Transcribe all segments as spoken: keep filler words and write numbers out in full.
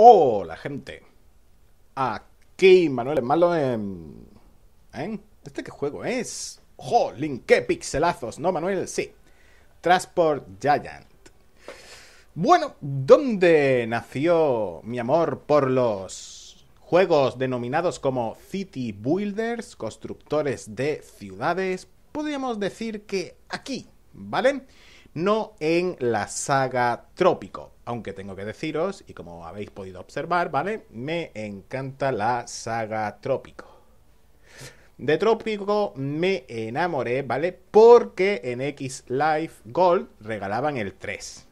Hola gente, aquí Manuel el Malo en... ¿Eh? ¿Este qué juego es? ¡Jolín, qué pixelazos! ¿No, Manuel? Sí. Transport Giant. Bueno, ¿dónde nació mi amor por los juegos denominados como City Builders, constructores de ciudades? Podríamos decir que aquí, ¿vale? No en la saga Trópico. Aunque tengo que deciros, y como habéis podido observar, ¿vale? Me encanta la saga Trópico. De Trópico me enamoré, ¿vale? Porque en X-Life Gold regalaban el tres.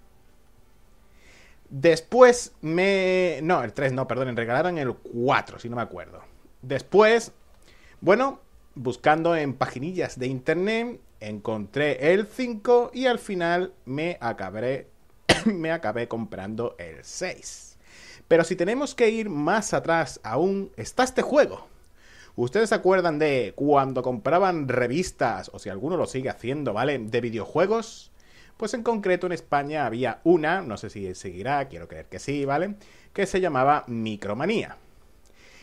Después me... No, el tres no, perdón, regalaron el cuatro, si no me acuerdo. Después, bueno, buscando en paginillas de internet, encontré el cinco y al final me acabaré... me acabé comprando el seis. Pero si tenemos que ir más atrás aún, está este juego. ¿Ustedes se acuerdan de cuando compraban revistas, o si alguno lo sigue haciendo, ¿vale?, de videojuegos? Pues en concreto en España había una, no sé si seguirá, quiero creer que sí, ¿vale?, que se llamaba Micromanía.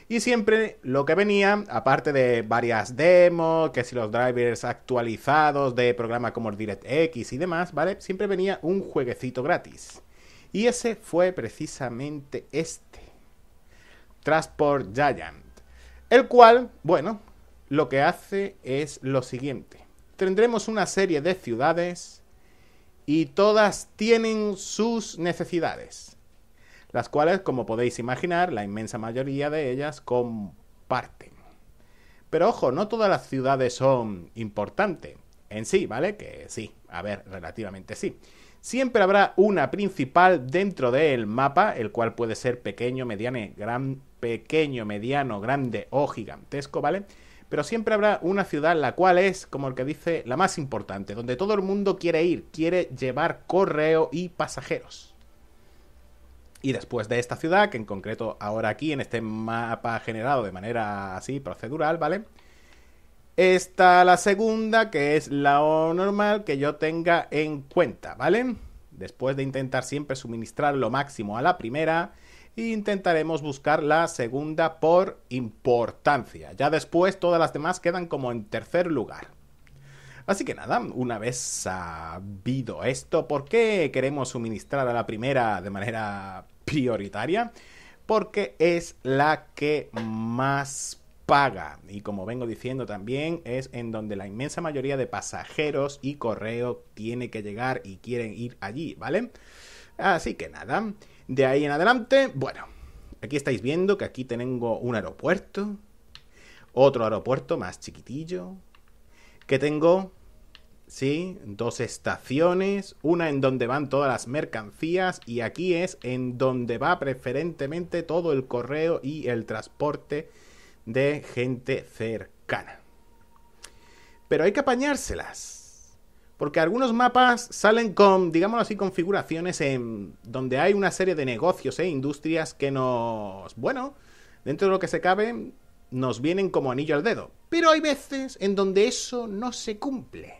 Y siempre lo que venía, aparte de varias demos, que si los drivers actualizados de programas como el DirectX y demás, ¿vale? Siempre venía un jueguecito gratis. Y ese fue precisamente este, Transport Giant. El cual, bueno, lo que hace es lo siguiente. Tendremos una serie de ciudades y todas tienen sus necesidades, las cuales, como podéis imaginar, la inmensa mayoría de ellas comparten. Pero ojo, no todas las ciudades son importantes en sí, ¿vale? Que sí, a ver, relativamente sí. Siempre habrá una principal dentro del mapa, el cual puede ser pequeño, mediano, gran, pequeño, mediano, grande o gigantesco, ¿vale? Pero siempre habrá una ciudad la cual es, como el que dice, la más importante, donde todo el mundo quiere ir, quiere llevar correo y pasajeros. Y después de esta ciudad, que en concreto ahora aquí en este mapa generado de manera así procedural, ¿vale?, está la segunda, que es la normal que yo tenga en cuenta, ¿vale? Después de intentar siempre suministrar lo máximo a la primera, intentaremos buscar la segunda por importancia. Ya después todas las demás quedan como en tercer lugar. Así que nada, una vez sabido esto, ¿por qué queremos suministrar a la primera de manera prioritaria? Porque es la que más paga. Y como vengo diciendo también, es en donde la inmensa mayoría de pasajeros y correo tiene que llegar y quieren ir allí, ¿vale? Así que nada, de ahí en adelante, bueno, aquí estáis viendo que aquí tengo un aeropuerto, otro aeropuerto más chiquitillo, que tengo, sí, dos estaciones, una en donde van todas las mercancías y aquí es en donde va preferentemente todo el correo y el transporte de gente cercana. Pero hay que apañárselas, porque algunos mapas salen con, digámoslo así, configuraciones en donde hay una serie de negocios e industrias que nos, bueno, dentro de lo que se cabe, nos vienen como anillo al dedo. Pero hay veces en donde eso no se cumple.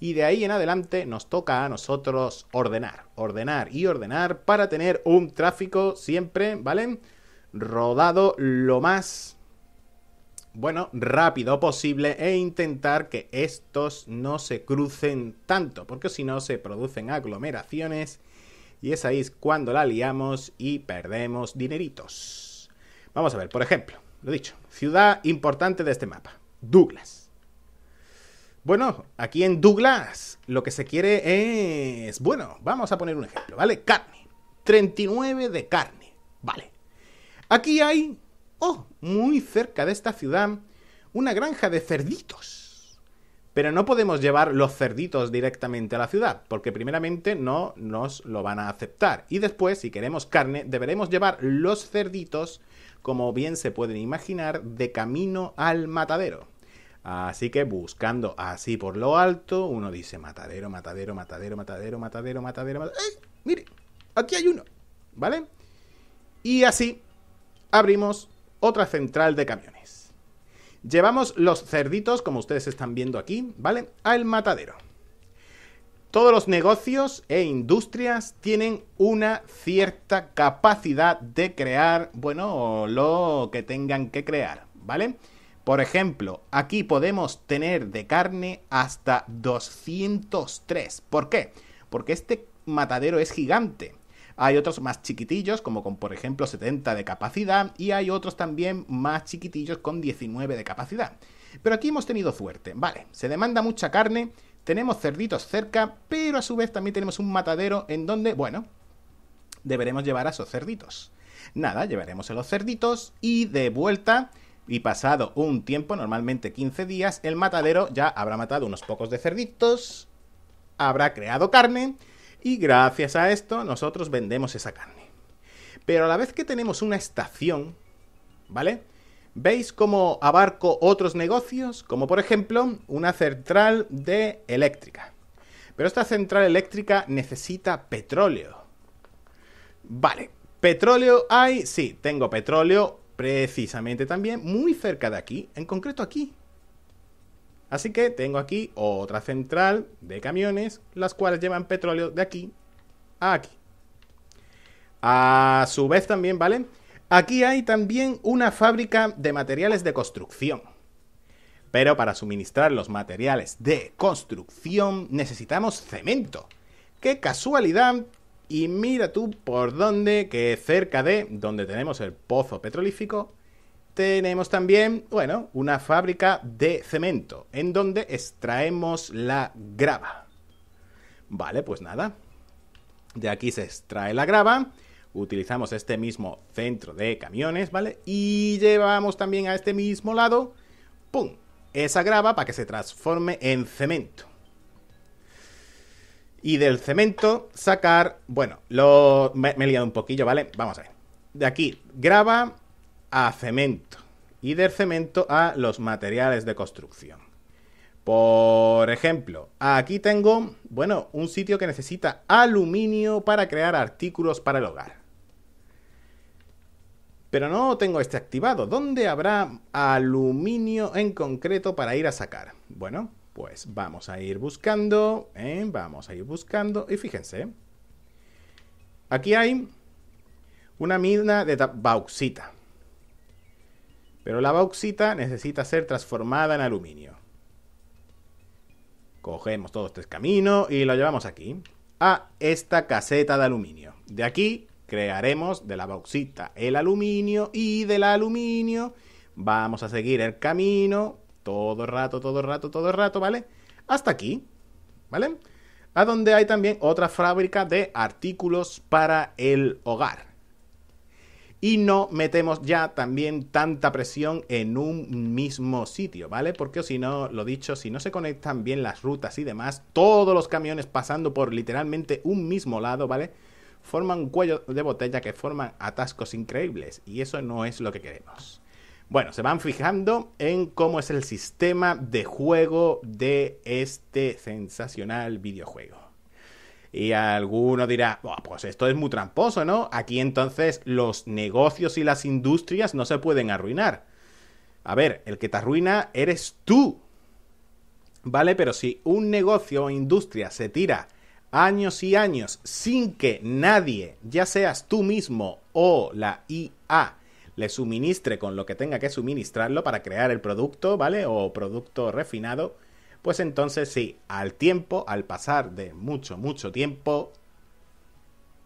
Y de ahí en adelante nos toca a nosotros ordenar, ordenar y ordenar para tener un tráfico siempre, ¿vale?, rodado lo más, bueno, rápido posible e intentar que estos no se crucen tanto, porque si no se producen aglomeraciones y es ahí cuando la liamos y perdemos dineritos. Vamos a ver, por ejemplo, lo dicho, ciudad importante de este mapa, Douglas. Bueno, aquí en Douglas lo que se quiere es... Bueno, vamos a poner un ejemplo, ¿vale? Carne, treinta y nueve de carne, ¿vale? Aquí hay, oh, muy cerca de esta ciudad, una granja de cerditos. Pero no podemos llevar los cerditos directamente a la ciudad, porque primeramente no nos lo van a aceptar. Y después, si queremos carne, deberemos llevar los cerditos, como bien se pueden imaginar, de camino al matadero. Así que buscando así por lo alto, uno dice matadero, matadero, matadero, matadero, matadero, matadero, matadero. ¡Eh! Mire, aquí hay uno, ¿vale? Y así abrimos otra central de camiones. Llevamos los cerditos, como ustedes están viendo aquí, ¿vale?, al matadero. Todos los negocios e industrias tienen una cierta capacidad de crear, bueno, lo que tengan que crear, ¿vale? Por ejemplo, aquí podemos tener de carne hasta doscientos tres. ¿Por qué? Porque este matadero es gigante. Hay otros más chiquitillos, como con, por ejemplo, setenta de capacidad, y hay otros también más chiquitillos con diecinueve de capacidad. Pero aquí hemos tenido suerte, vale, se demanda mucha carne, tenemos cerditos cerca, pero a su vez también tenemos un matadero en donde, bueno, deberemos llevar a esos cerditos. Nada, llevaremos a los cerditos y de vuelta, y pasado un tiempo, normalmente quince días, el matadero ya habrá matado unos pocos de cerditos, habrá creado carne, y gracias a esto nosotros vendemos esa carne. Pero a la vez que tenemos una estación, ¿vale? ¿Veis cómo abarco otros negocios? Como por ejemplo, una central de eléctrica. Pero esta central eléctrica necesita petróleo. Vale, petróleo hay, sí, tengo petróleo precisamente también muy cerca de aquí, en concreto aquí. Así que tengo aquí otra central de camiones, las cuales llevan petróleo de aquí a aquí. A su vez también, ¿vale? Aquí hay también una fábrica de materiales de construcción. Pero para suministrar los materiales de construcción necesitamos cemento. ¡Qué casualidad! Y mira tú por dónde, que cerca de donde tenemos el pozo petrolífico, tenemos también, bueno, una fábrica de cemento, en donde extraemos la grava. Vale, pues nada. De aquí se extrae la grava. Utilizamos este mismo centro de camiones, ¿vale? Y llevamos también a este mismo lado, ¡pum!, esa grava para que se transforme en cemento. Y del cemento sacar... Bueno, lo... me, me he liado un poquillo, ¿vale? Vamos a ver. De aquí, grava a cemento. Y del cemento a los materiales de construcción. Por ejemplo, aquí tengo, bueno, un sitio que necesita aluminio para crear artículos para el hogar. Pero no tengo este activado. ¿Dónde habrá aluminio en concreto para ir a sacar? Bueno, pues vamos a ir buscando, ¿eh? Vamos a ir buscando. Y fíjense, aquí hay una mina de bauxita. Pero la bauxita necesita ser transformada en aluminio. Cogemos todo este camino y lo llevamos aquí, a esta caseta de aluminio. De aquí crearemos de la bauxita el aluminio y del aluminio vamos a seguir el camino todo el rato, todo el rato, todo el rato, ¿vale? Hasta aquí, ¿vale? A donde hay también otra fábrica de artículos para el hogar. Y no metemos ya también tanta presión en un mismo sitio, ¿vale? Porque si no, lo dicho, si no se conectan bien las rutas y demás, todos los camiones pasando por literalmente un mismo lado, ¿vale? Forman un cuello de botella que forman atascos increíbles y eso no es lo que queremos. Bueno, se van fijando en cómo es el sistema de juego de este sensacional videojuego. Y alguno dirá, oh, pues esto es muy tramposo, ¿no? Aquí entonces los negocios y las industrias no se pueden arruinar. A ver, el que te arruina eres tú, ¿vale? Pero si un negocio o industria se tira años y años sin que nadie, ya seas tú mismo o la I A, le suministre con lo que tenga que suministrarlo para crear el producto, ¿vale? O producto refinado. Pues entonces sí, al tiempo, al pasar de mucho, mucho tiempo,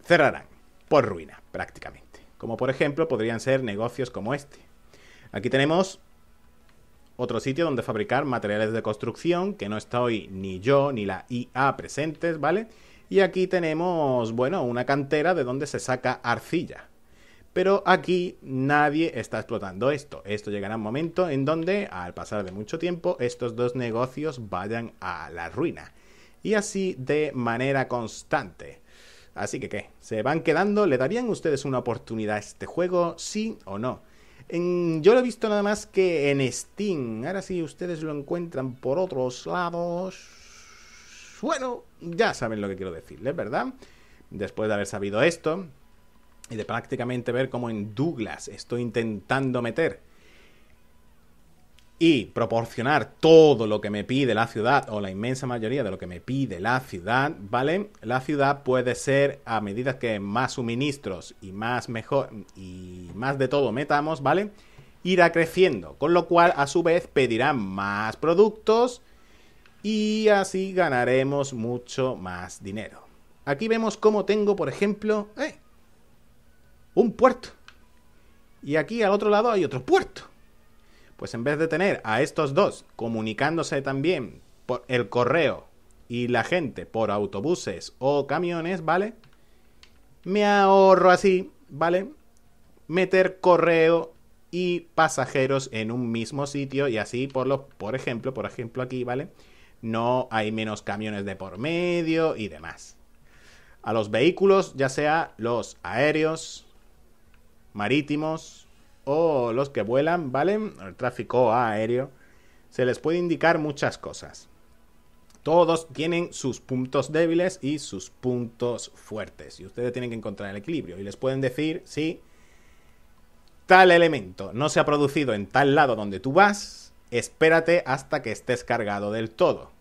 cerrarán por ruina prácticamente. Como por ejemplo podrían ser negocios como este. Aquí tenemos otro sitio donde fabricar materiales de construcción que no estoy ni yo ni la I A presentes, ¿vale? Y aquí tenemos, bueno, una cantera de donde se saca arcilla. Pero aquí nadie está explotando esto. Esto llegará un momento en donde, al pasar de mucho tiempo, estos dos negocios vayan a la ruina. Y así de manera constante. Así que, ¿qué? ¿Se van quedando? ¿Le darían ustedes una oportunidad a este juego? ¿Sí o no? En, yo lo he visto nada más que en Steam. Ahora sí, ustedes lo encuentran por otros lados. Bueno, ya saben lo que quiero decirles, ¿verdad? Después de haber sabido esto... y de prácticamente ver cómo en Douglas estoy intentando meter y proporcionar todo lo que me pide la ciudad, o la inmensa mayoría de lo que me pide la ciudad, ¿vale? La ciudad puede ser, a medida que más suministros y más mejor y más de todo metamos, ¿vale? Irá creciendo, con lo cual a su vez pedirán más productos y así ganaremos mucho más dinero. Aquí vemos cómo tengo, por ejemplo, eh, un puerto. Y aquí al otro lado hay otro puerto. Pues en vez de tener a estos dos comunicándose también por el correo y la gente por autobuses o camiones, ¿vale? Me ahorro así, ¿vale? Meter correo y pasajeros en un mismo sitio, y así por los, por ejemplo, por ejemplo aquí, ¿vale? No hay menos camiones de por medio y demás. A los vehículos, ya sea los aéreos, marítimos o los que vuelan, ¿vale? El tráfico aéreo, se les puede indicar muchas cosas. Todos tienen sus puntos débiles y sus puntos fuertes, y ustedes tienen que encontrar el equilibrio. Y les pueden decir, sí, tal elemento no se ha producido en tal lado donde tú vas, espérate hasta que estés cargado del todo.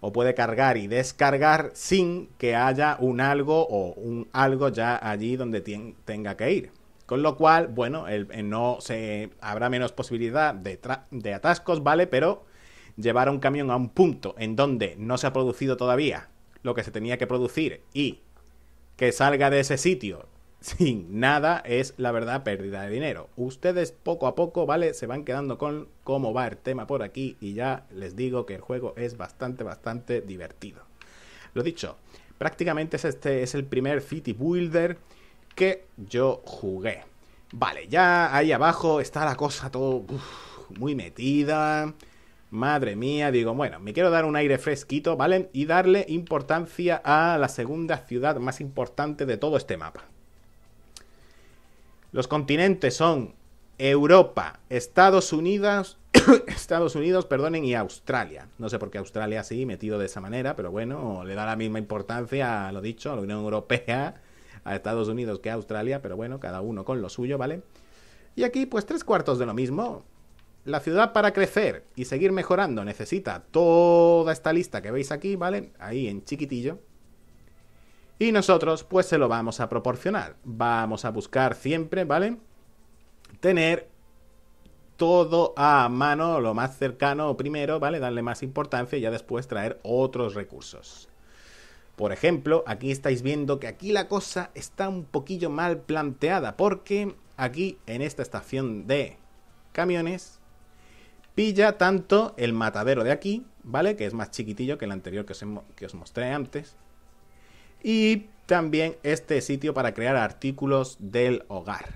O puede cargar y descargar sin que haya un algo o un algo ya allí donde ten, tenga que ir. Con lo cual, bueno, el, el no se habrá menos posibilidad de, de atascos, ¿vale? Pero llevar a un camión a un punto en donde no se ha producido todavía lo que se tenía que producir y que salga de ese sitio sin nada es, la verdad, pérdida de dinero. Ustedes poco a poco, ¿vale? Se van quedando con cómo va el tema por aquí, y ya les digo que el juego es bastante, bastante divertido. Lo dicho, prácticamente es este es el primer City Builder que yo jugué. Vale, ya ahí abajo está la cosa todo uf, muy metida. Madre mía, digo, bueno, me quiero dar un aire fresquito, ¿vale? Y darle importancia a la segunda ciudad más importante de todo este mapa. Los continentes son Europa, Estados Unidos, Estados Unidos, perdonen, y Australia. No sé por qué Australia sí, metido de esa manera, pero bueno, le da la misma importancia, lo dicho, a la Unión Europea, a Estados Unidos que a Australia, pero bueno, cada uno con lo suyo, ¿vale? Y aquí, pues, tres cuartos de lo mismo. La ciudad, para crecer y seguir mejorando, necesita toda esta lista que veis aquí, ¿vale? Ahí en chiquitillo. Y nosotros, pues, se lo vamos a proporcionar. Vamos a buscar siempre, ¿vale? Tener todo a mano, lo más cercano primero, ¿vale? Darle más importancia y ya después traer otros recursos. Por ejemplo, aquí estáis viendo que aquí la cosa está un poquillo mal planteada, porque aquí, en esta estación de camiones, pilla tanto el matadero de aquí, ¿vale? Que es más chiquitillo que el anterior que os, que os mostré antes. Y también este sitio para crear artículos del hogar.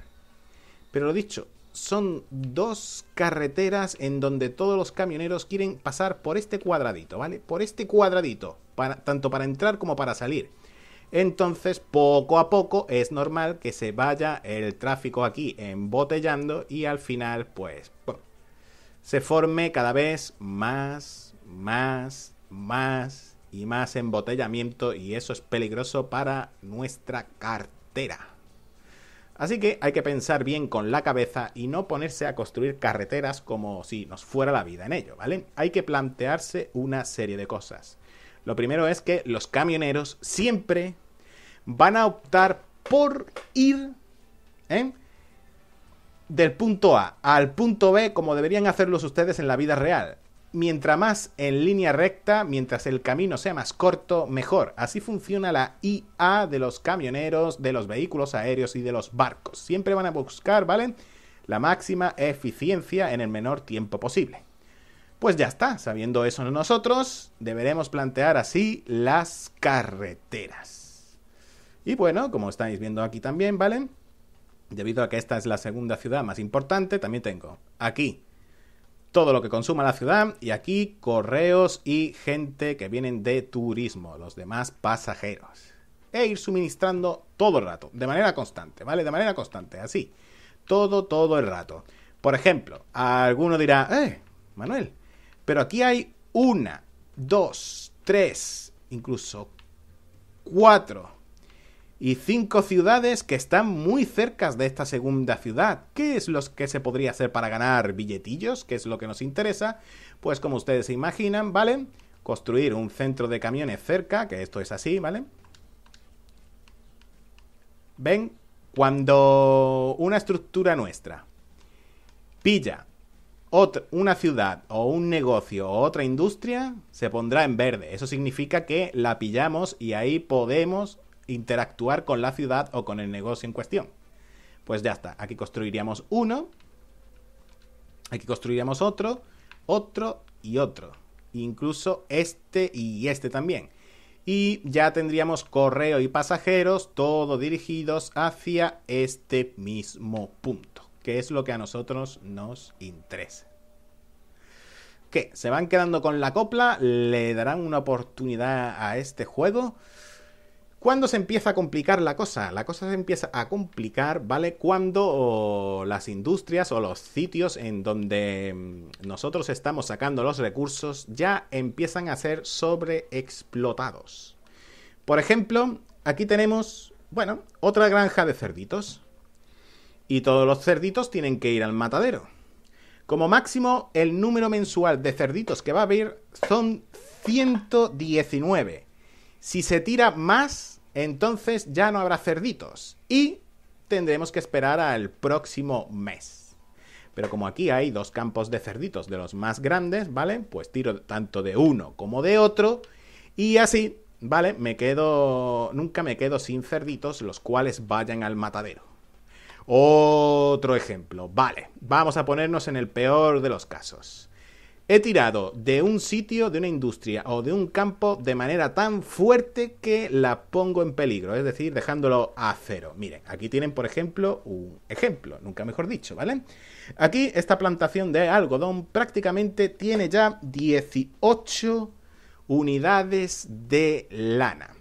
Pero lo dicho, son dos carreteras en donde todos los camioneros quieren pasar por este cuadradito, ¿vale? Por este cuadradito, para, tanto para entrar como para salir. Entonces, poco a poco es normal que se vaya el tráfico aquí embotellando y al final, pues, ¡pum!, se forme cada vez más, más, más... y más embotellamiento, y eso es peligroso para nuestra cartera. Así que hay que pensar bien con la cabeza y no ponerse a construir carreteras como si nos fuera la vida en ello, ¿vale? Hay que plantearse una serie de cosas. Lo primero es que los camioneros siempre van a optar por ir ¿eh? del punto A al punto be, como deberían hacerlos ustedes en la vida real. Mientras más en línea recta, mientras el camino sea más corto, mejor. Así funciona la i a de los camioneros, de los vehículos aéreos y de los barcos. Siempre van a buscar, ¿vale?, la máxima eficiencia en el menor tiempo posible. Pues ya está, sabiendo eso nosotros, deberemos plantear así las carreteras. Y bueno, como estáis viendo aquí también, ¿vale?, debido a que esta es la segunda ciudad más importante, también tengo aquí todo lo que consuma la ciudad, y aquí correos y gente que vienen de turismo, los demás pasajeros. E ir suministrando todo el rato, de manera constante, ¿vale? De manera constante, así. Todo, todo el rato. Por ejemplo, alguno dirá, eh, Manuel, pero aquí hay una, dos, tres, incluso cuatro y cinco ciudades que están muy cercas de esta segunda ciudad. ¿Qué es lo que se podría hacer para ganar billetillos? ¿Qué es lo que nos interesa? Pues como ustedes se imaginan, ¿vale? Construir un centro de camiones cerca, que esto es así, ¿vale? Ven, cuando una estructura nuestra pilla otra, una ciudad o un negocio o otra industria, se pondrá en verde. Eso significa que la pillamos y ahí podemos interactuar con la ciudad o con el negocio en cuestión. Pues ya está, aquí construiríamos uno, aquí construiríamos otro, otro y otro. Incluso este y este también. Y ya tendríamos correo y pasajeros, todo dirigidos hacia este mismo punto, que es lo que a nosotros nos interesa. ¿Qué? ¿Se van quedando con la copla? ¿Le darán una oportunidad a este juego? ¿Cuándo se empieza a complicar la cosa? La cosa se empieza a complicar, ¿vale? Cuando las industrias o los sitios en donde nosotros estamos sacando los recursos ya empiezan a ser sobreexplotados. Por ejemplo, aquí tenemos, bueno, otra granja de cerditos. Y todos los cerditos tienen que ir al matadero. Como máximo, el número mensual de cerditos que va a haber son ciento diecinueve. Si se tira más, entonces ya no habrá cerditos y tendremos que esperar al próximo mes. Pero como aquí hay dos campos de cerditos de los más grandes, ¿vale? Pues tiro tanto de uno como de otro y así, ¿vale? Me quedo... Nunca me quedo sin cerditos los cuales vayan al matadero. Otro ejemplo, vale. Vamos a ponernos en el peor de los casos. He tirado de un sitio, de una industria o de un campo de manera tan fuerte que la pongo en peligro, es decir, dejándolo a cero. Miren, aquí tienen, por ejemplo, un ejemplo, nunca mejor dicho, ¿vale? Aquí esta plantación de algodón prácticamente tiene ya dieciocho unidades de lana.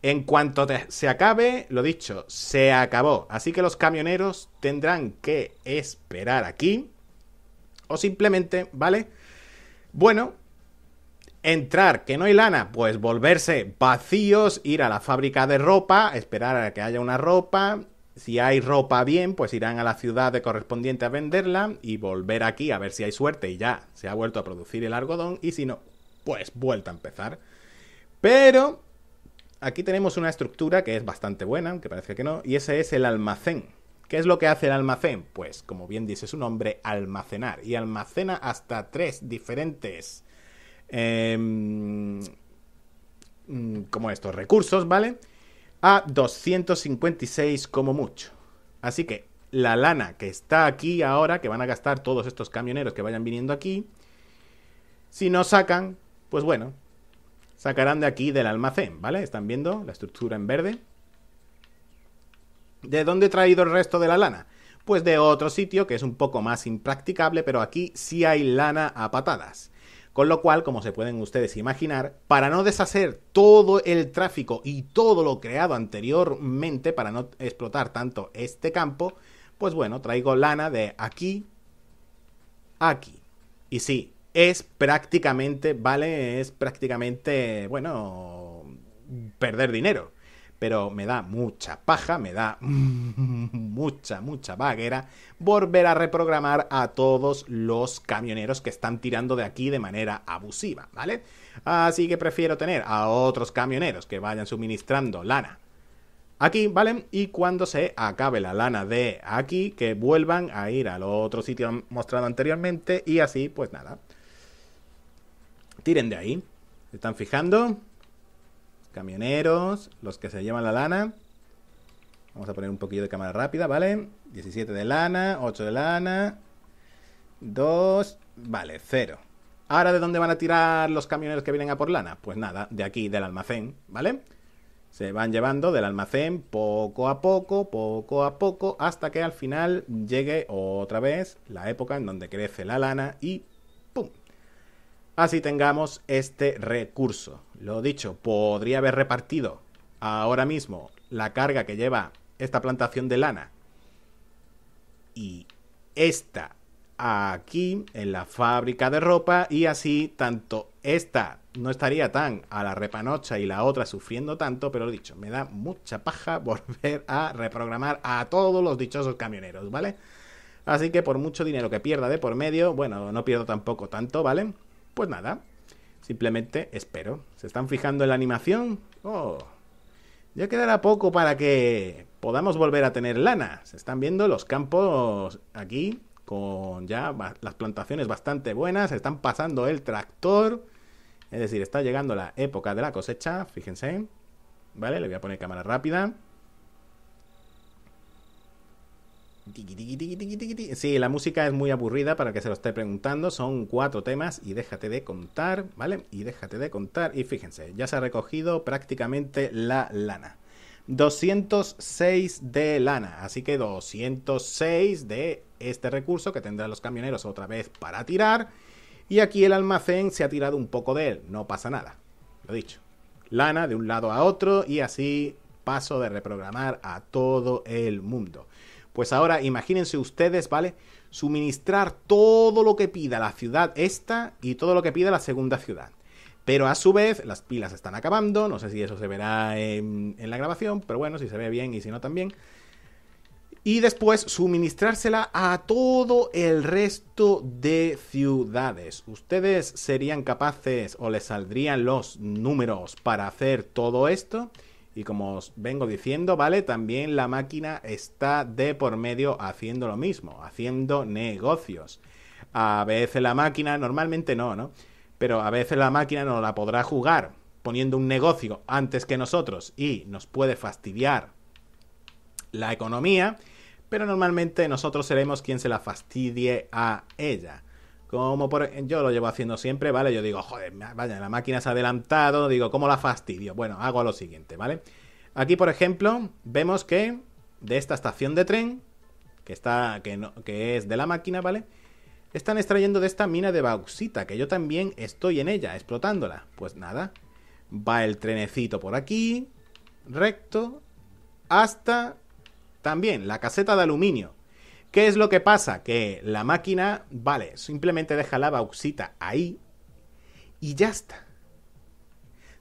En cuanto se acabe, lo dicho, se acabó. Así que los camioneros tendrán que esperar aquí o simplemente, ¿vale? Bueno, entrar, que no hay lana, pues volverse vacíos, ir a la fábrica de ropa, esperar a que haya una ropa. Si hay ropa bien, pues irán a la ciudad correspondiente a venderla y volver aquí a ver si hay suerte y ya se ha vuelto a producir el algodón. Y si no, pues vuelta a empezar. Pero aquí tenemos una estructura que es bastante buena, aunque parece que no, y ese es el almacén. ¿Qué es lo que hace el almacén? Pues, como bien dice su nombre, almacenar. Y almacena hasta tres diferentes... Eh, como estos recursos, ¿vale? A doscientos cincuenta y seis como mucho. Así que la lana que está aquí ahora, que van a gastar todos estos camioneros que vayan viniendo aquí, si no sacan, pues bueno, sacarán de aquí del almacén, ¿vale? Están viendo la estructura en verde. ¿De dónde he traído el resto de la lana? Pues de otro sitio que es un poco más impracticable, pero aquí sí hay lana a patadas. Con lo cual, como se pueden ustedes imaginar, para no deshacer todo el tráfico y todo lo creado anteriormente, para no explotar tanto este campo, pues bueno, traigo lana de aquí a aquí. Y sí, es prácticamente, ¿vale? Es prácticamente, bueno, perder dinero. Pero me da mucha paja, me da mucha, mucha vaguera volver a reprogramar a todos los camioneros que están tirando de aquí de manera abusiva, ¿vale? Así que prefiero tener a otros camioneros que vayan suministrando lana aquí, ¿vale? Y cuando se acabe la lana de aquí, que vuelvan a ir al otro sitio mostrado anteriormente y así, pues nada. Tiren de ahí. ¿Se están fijando? Camioneros, los que se llevan la lana. Vamos a poner un poquillo de cámara rápida, ¿vale? diecisiete de lana, ocho de lana, dos, vale, cero. Ahora, ¿de dónde van a tirar los camioneros que vienen a por lana? Pues nada, de aquí, del almacén, ¿vale? Se van llevando del almacén poco a poco, poco a poco, hasta que al final llegue otra vez la época en donde crece la lana y ¡pum! Así tengamos este recurso. Lo dicho, podría haber repartido ahora mismo la carga que lleva esta plantación de lana y esta aquí en la fábrica de ropa y así tanto esta no estaría tan a la repanocha y la otra sufriendo tanto, pero lo dicho, me da mucha paja volver a reprogramar a todos los dichosos camioneros, ¿vale? Así que por mucho dinero que pierda de por medio, bueno, no pierdo tampoco tanto, ¿vale? Pues nada, simplemente espero. ¿Se están fijando en la animación? ¡Oh! Ya quedará poco para que podamos volver a tener lana. Se están viendo los campos aquí, con ya las plantaciones bastante buenas, se están pasando el tractor. Es decir, está llegando la época de la cosecha, fíjense. Vale, le voy a poner cámara rápida. Sí, la música es muy aburrida para el que se lo esté preguntando. Son cuatro temas y déjate de contar, ¿vale? Y déjate de contar. Y fíjense, ya se ha recogido prácticamente la lana. doscientos seis de lana. Así que doscientos seis de este recurso que tendrán los camioneros otra vez para tirar. Y aquí el almacén se ha tirado un poco de él, no pasa nada, lo dicho. Lana de un lado a otro y así paso de reprogramar a todo el mundo. Pues ahora imagínense ustedes, ¿vale? Suministrar todo lo que pida la ciudad esta y todo lo que pida la segunda ciudad. Pero a su vez las pilas están acabando, no sé si eso se verá en, en la grabación, pero bueno, si se ve bien y si no también. Y después suministrársela a todo el resto de ciudades. ¿Ustedes serían capaces o les saldrían los números para hacer todo esto? Y como os vengo diciendo, ¿vale? También la máquina está de por medio haciendo lo mismo, haciendo negocios. A veces la máquina, normalmente no, ¿no? Pero a veces la máquina nos la podrá jugar poniendo un negocio antes que nosotros y nos puede fastidiar la economía, pero normalmente nosotros seremos quien se la fastidie a ella. Como por, yo lo llevo haciendo siempre, ¿vale? Yo digo, joder, vaya, la máquina se ha adelantado, digo, ¿cómo la fastidio? Bueno, hago lo siguiente, ¿vale? Aquí, por ejemplo, vemos que de esta estación de tren, que, está, que, no, que es de la máquina, ¿vale? Están extrayendo de esta mina de bauxita, que yo también estoy en ella, explotándola. Pues nada, va el trenecito por aquí, recto, hasta... También la caseta de aluminio. ¿Qué es lo que pasa? Que la máquina, vale, simplemente deja la bauxita ahí y ya está.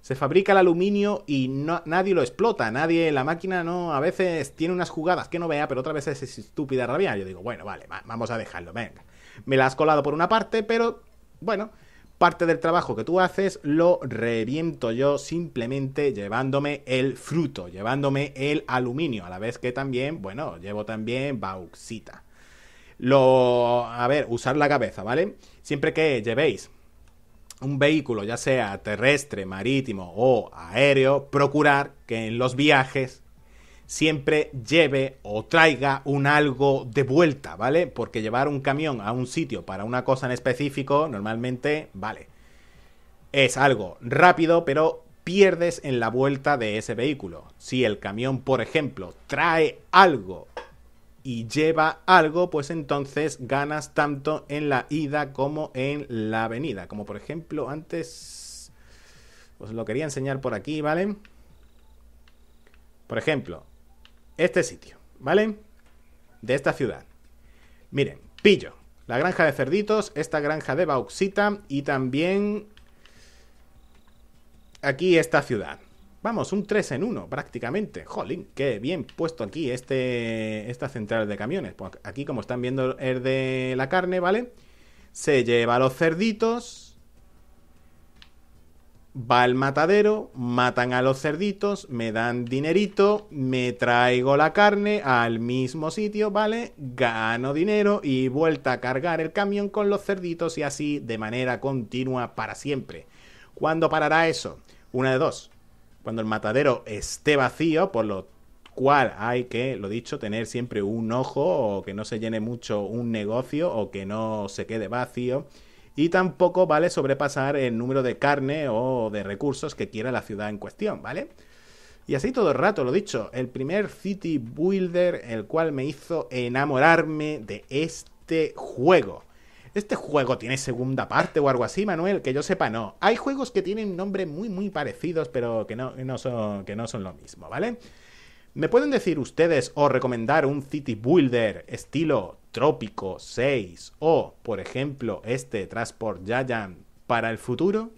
Se fabrica el aluminio y no, nadie lo explota, nadie, la máquina no, a veces tiene unas jugadas que no vea, pero otra vez es estúpida rabia. Yo digo, bueno, vale, va, vamos a dejarlo, venga. Me la has colado por una parte, pero bueno, parte del trabajo que tú haces lo reviento yo simplemente llevándome el fruto, llevándome el aluminio, a la vez que también, bueno, llevo también bauxita. Lo... a ver, usar la cabeza, ¿vale? Siempre que llevéis un vehículo, ya sea terrestre, marítimo o aéreo, procurar que en los viajes siempre lleve o traiga un algo de vuelta, ¿vale? Porque llevar un camión a un sitio para una cosa en específico, normalmente, vale, es algo rápido, pero pierdes en la vuelta de ese vehículo. Si el camión, por ejemplo, trae algo y lleva algo, pues entonces ganas tanto en la ida como en la venida. Como por ejemplo, antes os lo quería enseñar por aquí, ¿vale? Por ejemplo... este sitio, ¿vale? De esta ciudad. Miren, pillo la granja de cerditos, esta granja de bauxita y también aquí esta ciudad. Vamos, un tres en uno prácticamente. Jolín, qué bien puesto aquí este, esta central de camiones. Pues aquí, como están viendo, es de la carne, ¿vale? Se lleva los cerditos, va al matadero, matan a los cerditos, me dan dinerito, me traigo la carne al mismo sitio, ¿vale? Gano dinero y vuelta a cargar el camión con los cerditos y así de manera continua para siempre. ¿Cuándo parará eso? Una de dos. Cuando el matadero esté vacío, por lo cual hay que, lo dicho, tener siempre un ojo o que no se llene mucho un negocio o que no se quede vacío. Y tampoco vale sobrepasar el número de carne o de recursos que quiera la ciudad en cuestión, ¿vale? Y así todo el rato, lo dicho, el primer City Builder, el cual me hizo enamorarme de este juego. ¿Este juego tiene segunda parte o algo así, Manuel? Que yo sepa, no. Hay juegos que tienen nombres muy, muy parecidos, pero que no, no son, que no son lo mismo, ¿vale? ¿Me pueden decir ustedes o recomendar un City Builder estilo Trópico seis o, por ejemplo, este Transport Giant para el futuro?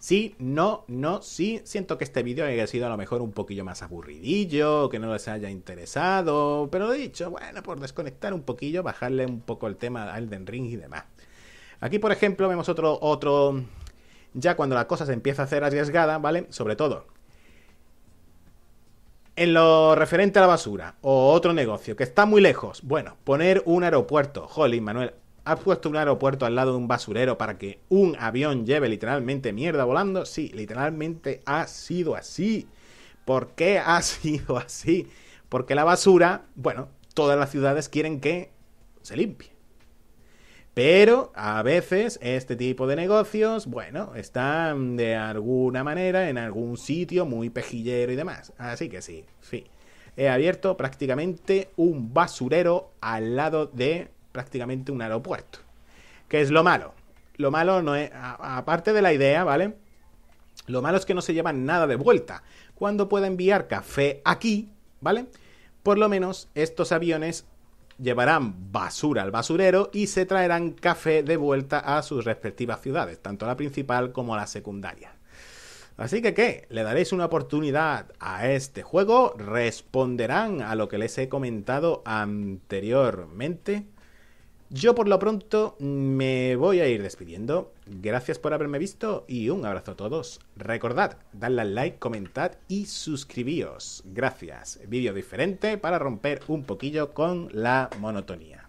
Sí, no, no, sí. Siento que este vídeo haya sido a lo mejor un poquillo más aburridillo, que no les haya interesado, pero lo he dicho, bueno, por desconectar un poquillo, bajarle un poco el tema a Elden Ring y demás. Aquí, por ejemplo, vemos otro, otro... ya cuando la cosa se empieza a hacer arriesgada, ¿vale? Sobre todo en lo referente a la basura o otro negocio que está muy lejos. Bueno, poner un aeropuerto. Jolín, Manuel, ¿has puesto un aeropuerto al lado de un basurero para que un avión lleve literalmente mierda volando? Sí, literalmente ha sido así. ¿Por qué ha sido así? Porque la basura, bueno, todas las ciudades quieren que se limpie. Pero a veces este tipo de negocios, bueno, están de alguna manera en algún sitio muy pejillero y demás. Así que sí, sí. He abierto prácticamente un basurero al lado de prácticamente un aeropuerto. ¿Qué es lo malo? Lo malo no es... A, aparte de la idea, ¿vale? Lo malo es que no se llevan nada de vuelta. Cuando pueda enviar café aquí, ¿vale? Por lo menos estos aviones llevarán basura al basurero y se traerán café de vuelta a sus respectivas ciudades, tanto la principal como la secundaria. Así que, ¿qué? ¿Le daréis una oportunidad a este juego? ¿Responderán a lo que les he comentado anteriormente? Yo, por lo pronto, me voy a ir despidiendo. Gracias por haberme visto y un abrazo a todos. Recordad, dadle al like, comentad y suscribíos. Gracias. Vídeo diferente para romper un poquillo con la monotonía.